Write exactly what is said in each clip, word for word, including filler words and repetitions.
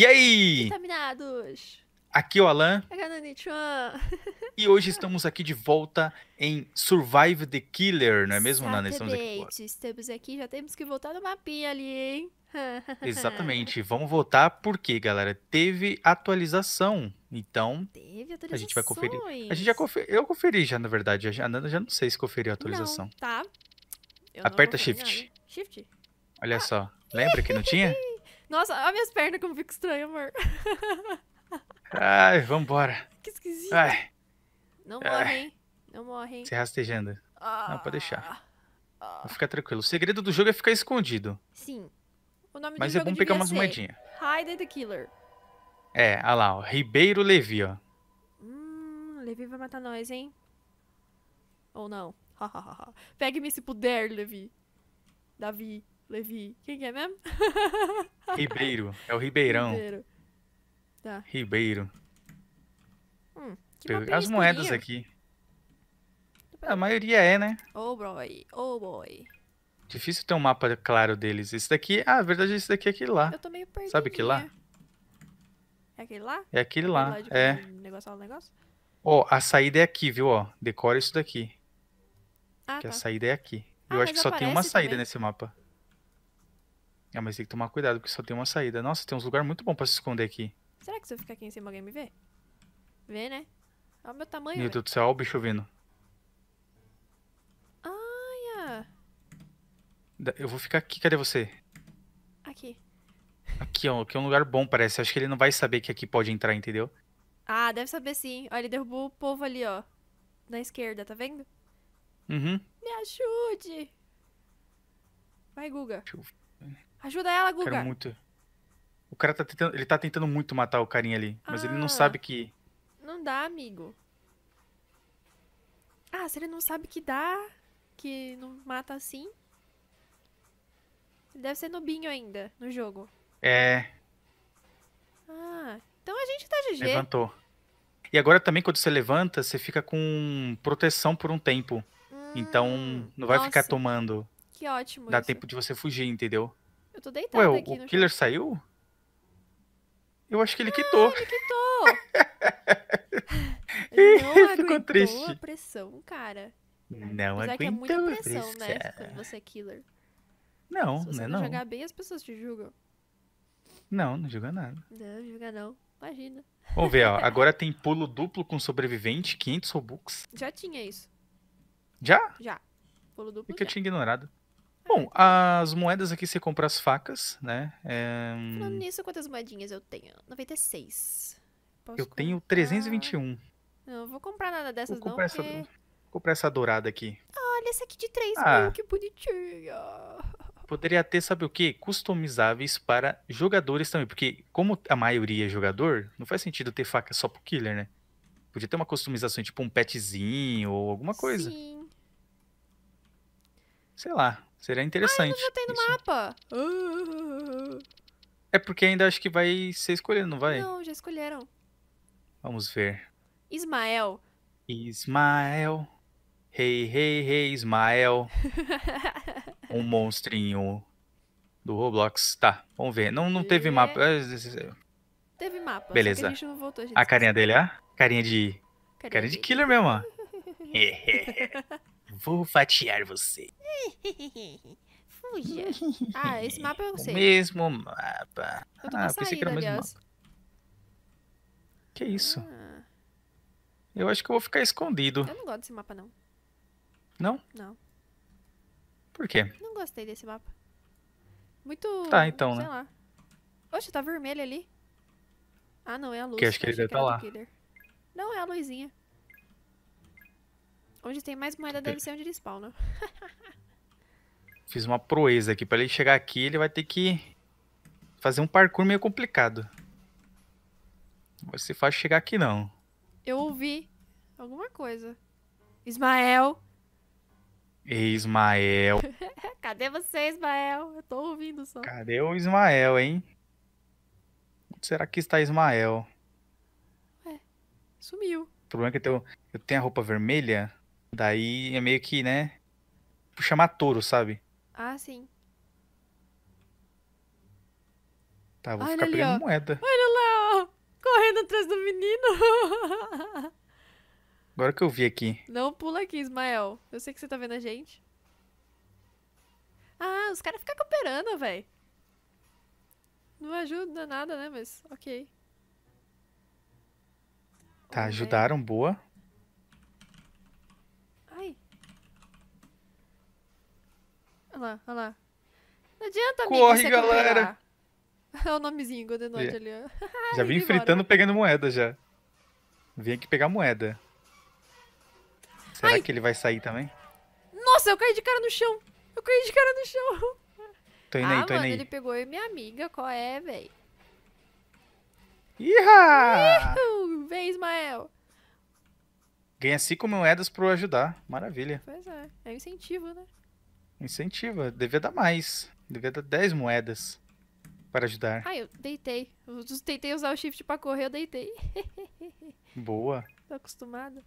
E aí? Vitaminados! Aqui é o Alan. E hoje estamos aqui de volta em Survive the Killer, não é mesmo, Nana? Estamos aqui. Estamos aqui, já temos que voltar no mapinha ali, hein? Exatamente. Vamos voltar porque, galera, teve atualização. Então, teve atualizações. A gente vai conferir. A gente já conferi, eu conferi já, na verdade. A Nana já não sei se conferiu a atualização. Não, tá. Eu Aperta não Shift. Nada. Shift? Olha ah. só. Lembra que não tinha? Nossa, olha minhas pernas como fica estranho, amor. Ai, vambora. Que esquisito. Ai. Não morre, hein? Não morre, hein? Você rastejando. Ah, não, pode deixar. Ah, Vou ficar tranquilo. O segredo do jogo é ficar escondido. Sim. O nome Mas do é jogo bom pegar umas moedinhas. Hide the Killer. É, olha lá, ó. Ribeiro Levi, ó. Hum, Levi vai matar nós, hein? Ou não? Pegue-me se puder, Levi. Davi, Levi. Quem que é mesmo? Ribeiro. É o Ribeirão. Ribeiro. Tá. Ribeiro. Hum, as moedas aqui. A maioria é, né? Oh boy, oh boy. Difícil ter um mapa claro deles. Esse daqui, ah, a verdade é esse daqui é aquele lá. Eu tô meio perdido. Sabe aquele lá? É aquele lá? É aquele lá, lá é. Negócio, negócio? Ó, a saída é aqui, viu? Ó, decora isso daqui. Ah, que tá. A saída é aqui. Ah, eu acho que só tem uma saída também nesse mapa. Ah, mas tem que tomar cuidado porque só tem uma saída. Nossa, tem uns lugares muito bons pra se esconder aqui. Será que se eu ficar aqui em cima alguém me vê? Vê, né? Olha o meu tamanho. Meu Deus do céu, olha o bicho vindo. Ah, yeah. Eu vou ficar aqui, cadê você? Aqui. Aqui, ó, aqui é um lugar bom, parece. Acho que ele não vai saber que aqui pode entrar, entendeu? Ah, deve saber sim. Olha, ele derrubou o povo ali, ó. Na esquerda, tá vendo? Uhum. Me ajude! Vai, Guga. Eu... Ajuda ela, Guga. Quero muito... O cara tá tentando, ele tá tentando muito matar o carinha ali, mas ah, ele não sabe que... Não dá, amigo. Ah, se ele não sabe que dá, que não mata assim... Ele deve ser nubinho ainda, no jogo. É. Ah, então a gente tá G G. Levantou. E agora também, quando você levanta, você fica com proteção por um tempo. Hum, então, não vai nossa, ficar tomando. Que ótimo. Dá isso. tempo de você fugir, entendeu? Eu tô deitado aqui no chão. Ué, o killer saiu? Eu acho que ele ah, quitou. Ele quitou. Ele não aguentou Ficou triste. a pressão, cara. Não Apesar aguentou que é muita pressão, a pressão. Né? Quando você é killer. Não, né? Se você não, não jogar bem, as pessoas te julgam. Não, não julga nada. Não, não julga não. Imagina. Vamos ver, ó. Agora tem pulo duplo com sobrevivente, quinhentos Robux. Já tinha isso. Já? Já. Pulo duplo. E que já. eu tinha ignorado. Bom, as moedas aqui você compra as facas, né? É... Falando nisso, quantas moedinhas eu tenho? noventa e seis. Posso eu comprar... tenho trezentos e vinte e um. Não, não vou comprar nada dessas vou comprar não, essa... porque... Vou comprar essa dourada aqui. Olha, essa aqui de três mil, ah, que bonitinha. Poderia ter, sabe o quê? Customizáveis para jogadores também. Porque como a maioria é jogador, não faz sentido ter faca só pro killer, né? Podia ter uma customização, tipo um petzinho ou alguma coisa. Sim. Sei lá. Seria interessante. Ah, eu não botei no Isso. mapa. Uh. É porque ainda acho que vai ser escolhido, não vai? Não, já escolheram. Vamos ver. Ismael. Ismael. Hey, hey, hey, Ismael. Um monstrinho do Roblox. Tá, vamos ver. Não, não teve mapa. Teve mapa. Beleza. A, gente não voltou, a, gente a carinha dele, ó. Carinha de... Carinha, carinha de, de killer mesmo, ó. Vou fatiar você. Fuja. Ah, esse mapa eu sei. O mesmo mapa. Eu tô ah, pensei que era o mesmo aliás. mapa. Que isso? Ah. Eu acho que eu vou ficar escondido. Eu não gosto desse mapa, não. Não? Não. Por quê? Não gostei desse mapa. Muito... Tá, então, sei né? lá. Oxe, tá vermelho ali. Ah, não, é a luz. Que acho que ele deve tá lá. Não, é a luzinha. Onde tem mais moeda deve ser onde ele spawna. Fiz uma proeza aqui. Pra ele chegar aqui, ele vai ter que fazer um parkour meio complicado. Não vai ser fácil chegar aqui, não. Eu ouvi alguma coisa. Ismael! Ei, Ismael! Cadê você, Ismael? Eu tô ouvindo só. Cadê o Ismael, hein? Onde será que está Ismael? Ué, sumiu. O problema é que eu tenho, eu tenho a roupa vermelha... Daí é meio que, né? Chamar touro, sabe? Ah, sim. Tá, vou Olha ficar ali, pegando ó. moeda. Olha lá, ó. Correndo atrás do menino. Agora que eu vi aqui. Não pula aqui, Ismael. Eu sei que você tá vendo a gente. Ah, os caras ficam cooperando, velho. Não ajuda nada, né? Mas, ok. Tá, okay. Ajudaram, boa. Ai. Olha lá, olha lá. Não adianta, amigo, Corre, você galera! É o nomezinho, Godenot yeah. ali, ó. Já vim fritando, pegando moeda, já. Vim aqui pegar moeda. Será Ai. que ele vai sair também? Nossa, eu caí de cara no chão. Eu caí de cara no chão. Tô indo ah, aí, tô indo mano, aí. ele pegou eu e minha amiga. Qual é, véi? Iha! Vem, Ismael. Ganha cinco moedas pra eu ajudar. Maravilha. Pois é. É um incentivo, né? Incentiva. Devia dar mais. Devia dar dez moedas para ajudar. Ah, eu deitei. Eu tentei usar o shift pra correr, eu deitei. Boa. Tô acostumada.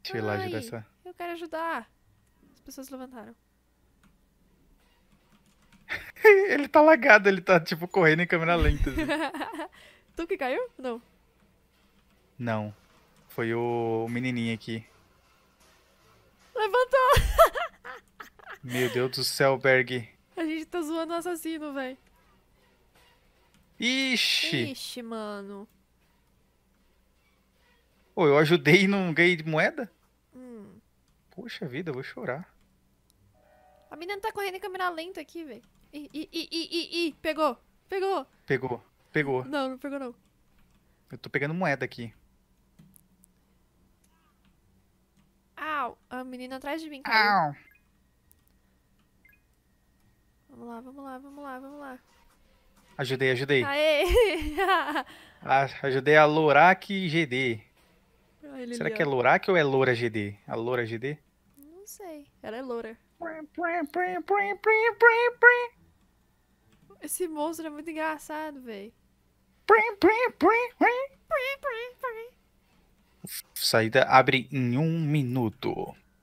Deixa eu ir lá ajudar essa... Eu quero ajudar. As pessoas levantaram. Ele tá lagado, ele tá tipo correndo em câmera lenta. Assim. Tu que caiu? Não. Não. Foi o menininho aqui. Levantou! Meu Deus do céu, Berg. A gente tá zoando o assassino, velho. Ixi! Ixi, mano. Ô, eu ajudei e não ganhei de moeda? Hum. Poxa vida, eu vou chorar. A menina tá correndo em câmera lenta aqui, velho. Ih, ih, ih, ih, ih, pegou, pegou. Pegou, pegou. Não, não pegou não. Eu tô pegando moeda aqui. Au, a menina atrás de mim caiu. Au. Vamos lá, vamos lá, vamos lá, vamos lá. Ajudei, ajudei. Aê. ah, ajudei a Lorac G D. Ai, Será que é Lorac ou é Loura G D? A Loura G D? Não sei, ela é Loura. Esse monstro é muito engraçado, velho. Saída abre em um minuto.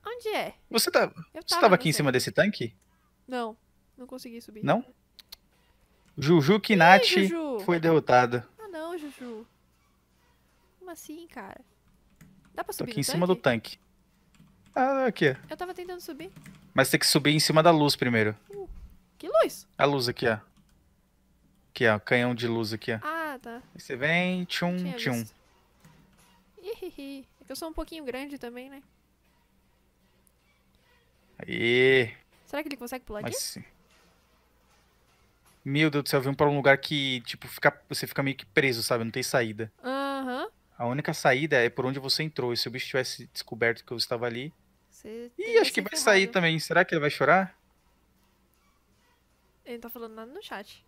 Onde é? Você, tá... você tava aqui em cima desse tanque? Não, não consegui subir. Não? Juju Kinati foi derrotada. Ah não, Juju. Como assim, cara? Dá pra subir? Tô aqui em cima do tanque. Ah, aqui. Eu tava tentando subir. Mas tem que subir em cima da luz primeiro. Uh, que luz? A luz aqui, ó. Aqui, ó. Canhão de luz aqui, ó. Ah, tá. Aí você vem, tchum, tchum. Ih, é que eu sou um pouquinho grande também, né? Aí. Será que ele consegue pular Mas, aqui? Sim. Meu Deus do céu, eu vim pra um lugar que, tipo, fica, você fica meio que preso, sabe? Não tem saída. Aham. Uhum. A única saída é por onde você entrou. E se o bicho tivesse descoberto que eu estava ali... Ih, acho que vai ferrado. sair também. Será que ele vai chorar? Ele não tá falando nada no chat.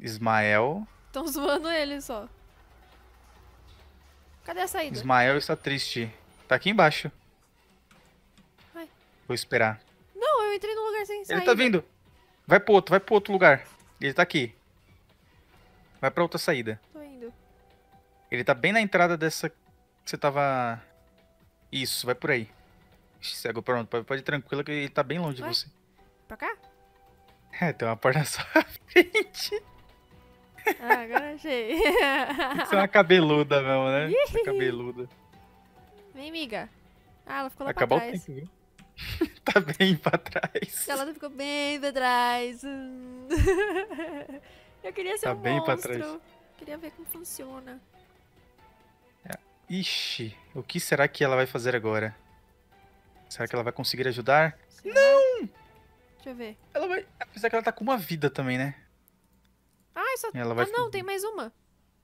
Ismael. Estão zoando ele só. Cadê a saída? Ismael está triste. Tá aqui embaixo. Ai. Vou esperar. Não, eu entrei no lugar sem saída. Ele tá vindo. Vai pro outro, vai pro outro lugar. Ele tá aqui. Vai pra outra saída. Tô indo. Ele tá bem na entrada dessa que você tava... Isso, vai por aí. Cego, pronto, pode ir tranquilo que ele tá bem longe Ué? de você. Pra cá? É, tem uma porta na sua frente. Ah, agora achei. Você é uma cabeluda mesmo, né? Você é cabeluda. Vem, amiga. Ah, ela ficou lá Acabou pra trás. O tempo, viu? Tá bem pra trás. Ela ficou bem pra trás. Eu queria ser tá um bem monstro. Pra trás. Queria ver como funciona. Ixi, o que será que ela vai fazer agora? Será que ela vai conseguir ajudar? Será? Não! Deixa eu ver. Ela vai... Apesar que ela tá com uma vida também, né? Ah, só... ela vai ah não, tem mais uma.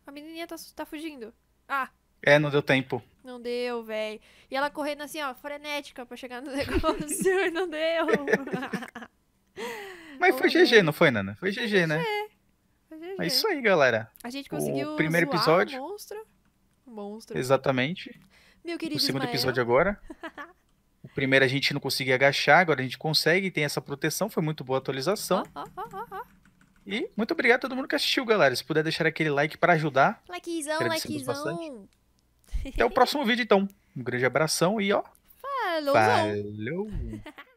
A menininha tá, tá fugindo. Ah! É, não deu tempo. Não deu, velho. E ela correndo assim, ó, frenética pra chegar no negócio e não deu. Mas foi G G, não foi, Nana? Foi G G, né? Foi G G. É isso aí, galera. A gente conseguiu o primeiro zoar episódio. O monstro. Monstro. Exatamente. Meu querido. O segundo Ismael. episódio agora. O primeiro a gente não conseguia agachar, agora a gente consegue, tem essa proteção, foi muito boa a atualização. Oh, oh, oh, oh, oh. E muito obrigado a todo mundo que assistiu, galera. Se puder deixar aquele like para ajudar. Likezão, likezão. Até o próximo vídeo, então. Um grande abração e ó. Falou! Falou!